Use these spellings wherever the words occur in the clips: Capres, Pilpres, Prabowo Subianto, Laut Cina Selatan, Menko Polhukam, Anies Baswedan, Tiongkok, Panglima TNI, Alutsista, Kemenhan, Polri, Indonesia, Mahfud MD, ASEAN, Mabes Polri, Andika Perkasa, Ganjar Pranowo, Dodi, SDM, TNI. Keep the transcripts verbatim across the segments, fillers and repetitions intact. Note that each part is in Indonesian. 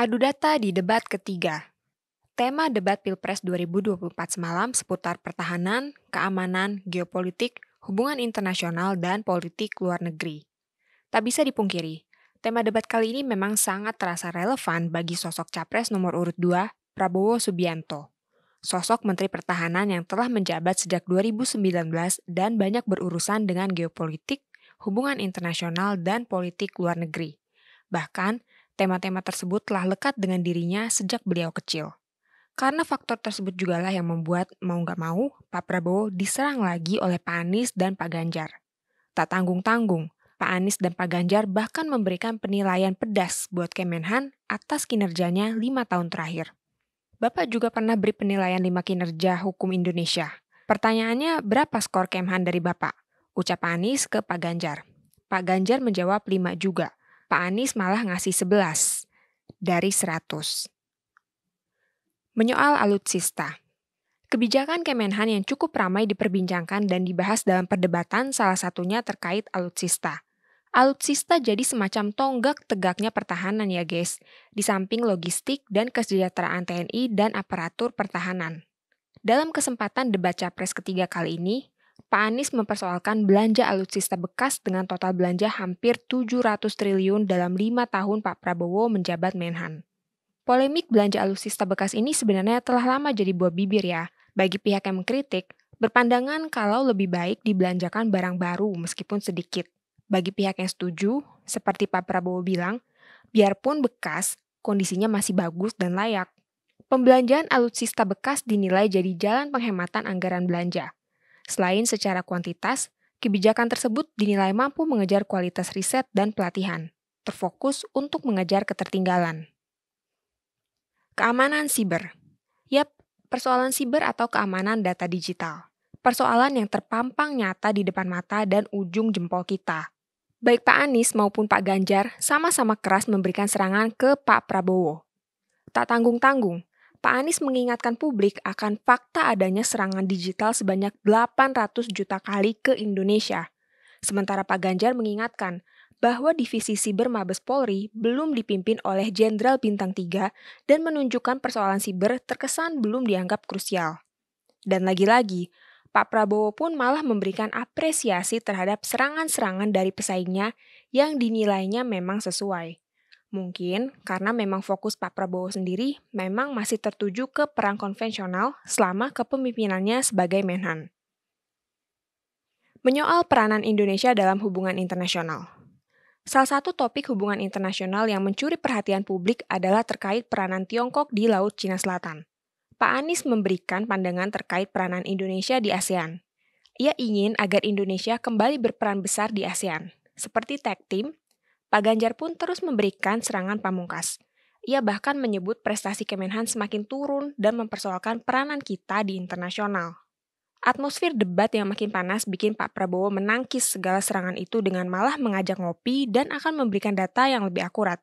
Adu data di debat ketiga. Tema debat Pilpres dua ribu dua puluh empat semalam seputar pertahanan, keamanan, geopolitik, hubungan internasional, dan politik luar negeri. Tak bisa dipungkiri, tema debat kali ini memang sangat terasa relevan bagi sosok Capres nomor urut dua, Prabowo Subianto. Sosok Menteri Pertahanan yang telah menjabat sejak dua ribu sembilan belas dan banyak berurusan dengan geopolitik, hubungan internasional, dan politik luar negeri. Bahkan, tema-tema tersebut telah lekat dengan dirinya sejak beliau kecil. Karena faktor tersebut jugalah yang membuat mau nggak mau Pak Prabowo diserang lagi oleh Pak Anies dan Pak Ganjar. Tak tanggung-tanggung, Pak Anies dan Pak Ganjar bahkan memberikan penilaian pedas buat Kemenhan atas kinerjanya lima tahun terakhir. Bapak juga pernah beri penilaian lima kinerja hukum Indonesia. Pertanyaannya, berapa skor Kemenhan dari Bapak? Ucap Pak Anies ke Pak Ganjar. Pak Ganjar menjawab lima juga. Pak Anies malah ngasih sebelas dari seratus. Menyoal alutsista. Kebijakan Kemenhan yang cukup ramai diperbincangkan dan dibahas dalam perdebatan salah satunya terkait alutsista. Alutsista jadi semacam tonggak tegaknya pertahanan ya guys, di samping logistik dan kesejahteraan T N I dan aparatur pertahanan. Dalam kesempatan debat Capres ketiga kali ini, Pak Anies mempersoalkan belanja alutsista bekas dengan total belanja hampir tujuh ratus triliun dalam lima tahun Pak Prabowo menjabat Menhan. Polemik belanja alutsista bekas ini sebenarnya telah lama jadi buah bibir ya. Bagi pihak yang mengkritik, berpandangan kalau lebih baik dibelanjakan barang baru meskipun sedikit. Bagi pihak yang setuju, seperti Pak Prabowo bilang, biarpun bekas, kondisinya masih bagus dan layak. Pembelanjaan alutsista bekas dinilai jadi jalan penghematan anggaran belanja. Selain secara kuantitas, kebijakan tersebut dinilai mampu mengejar kualitas riset dan pelatihan, terfokus untuk mengejar ketertinggalan. Keamanan siber. Yap, persoalan siber atau keamanan data digital. Persoalan yang terpampang nyata di depan mata dan ujung jempol kita. Baik Pak Anies maupun Pak Ganjar sama-sama keras memberikan serangan ke Pak Prabowo. Tak tanggung-tanggung, Pak Anies mengingatkan publik akan fakta adanya serangan digital sebanyak delapan ratus juta kali ke Indonesia. Sementara Pak Ganjar mengingatkan bahwa divisi siber Mabes Polri belum dipimpin oleh Jenderal Bintang tiga dan menunjukkan persoalan siber terkesan belum dianggap krusial. Dan lagi-lagi, Pak Prabowo pun malah memberikan apresiasi terhadap serangan-serangan dari pesaingnya yang dinilainya memang sesuai. Mungkin karena memang fokus Pak Prabowo sendiri memang masih tertuju ke perang konvensional selama kepemimpinannya sebagai Menhan. Menyoal peranan Indonesia dalam hubungan internasional. Salah satu topik hubungan internasional yang mencuri perhatian publik adalah terkait peranan Tiongkok di Laut Cina Selatan. Pak Anies memberikan pandangan terkait peranan Indonesia di ASEAN. Ia ingin agar Indonesia kembali berperan besar di ASEAN. Seperti tag team, Pak Ganjar pun terus memberikan serangan pamungkas. Ia bahkan menyebut prestasi Kemenhan semakin turun dan mempersoalkan peranan kita di internasional. Atmosfer debat yang makin panas bikin Pak Prabowo menangkis segala serangan itu dengan malah mengajak ngopi dan akan memberikan data yang lebih akurat.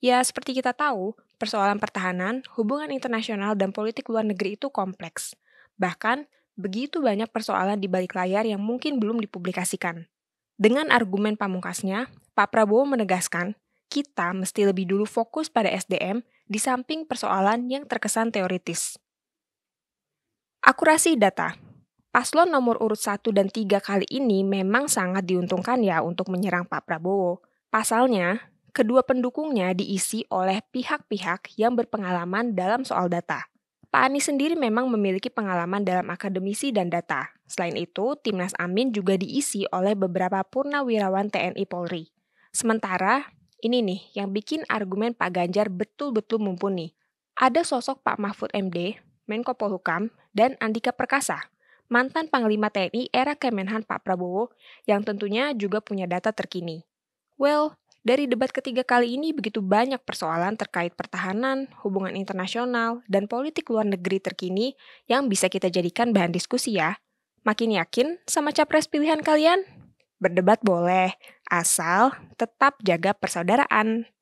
Ya, seperti kita tahu, persoalan pertahanan, hubungan internasional, dan politik luar negeri itu kompleks. Bahkan, begitu banyak persoalan di balik layar yang mungkin belum dipublikasikan. Dengan argumen pamungkasnya, Pak Prabowo menegaskan, kita mesti lebih dulu fokus pada S D M di samping persoalan yang terkesan teoritis. Akurasi data. Paslon nomor urut satu dan tiga kali ini memang sangat diuntungkan ya untuk menyerang Pak Prabowo. Pasalnya, kedua pendukungnya diisi oleh pihak-pihak yang berpengalaman dalam soal data. Pak Anies sendiri memang memiliki pengalaman dalam akademisi dan data. Selain itu, Timnas Amin juga diisi oleh beberapa purnawirawan T N I Polri. Sementara, ini nih yang bikin argumen Pak Ganjar betul-betul mumpuni. Ada sosok Pak Mahfud M D, Menko Polhukam, dan Andika Perkasa, mantan Panglima T N I era Kemenhan Pak Prabowo yang tentunya juga punya data terkini. Well, dari debat ketiga kali ini begitu banyak persoalan terkait pertahanan, hubungan internasional, dan politik luar negeri terkini yang bisa kita jadikan bahan diskusi ya. Makin yakin sama capres pilihan kalian? Berdebat boleh, asal tetap jaga persaudaraan.